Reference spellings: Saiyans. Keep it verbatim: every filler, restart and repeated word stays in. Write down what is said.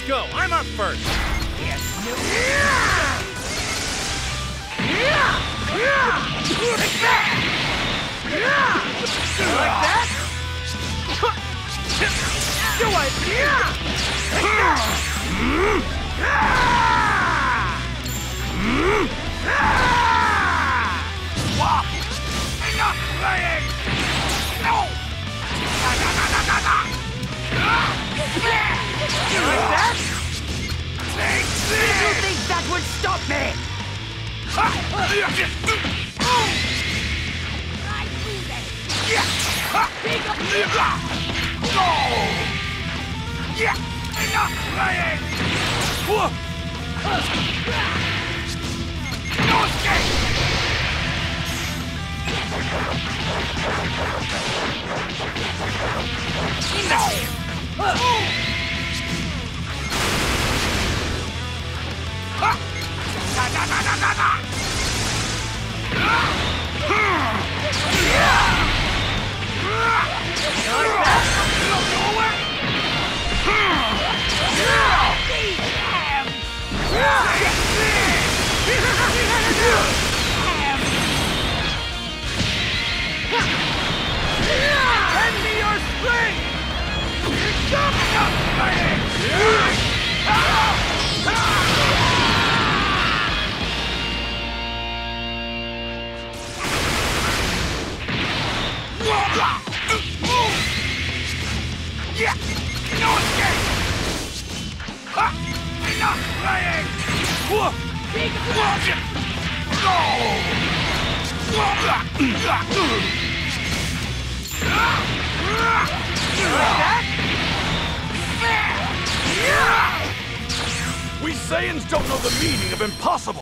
Let's go. I'm up first. Like that? Do it! Stop! Enough playing! No! You like that? Take this! Did you think that would stop me? I do. Yeah, enough playing! No escape! No! No! Hand me your spring! Stop fighting! Yeah! No escape! Enough playing! We Saiyans don't know the meaning of impossible!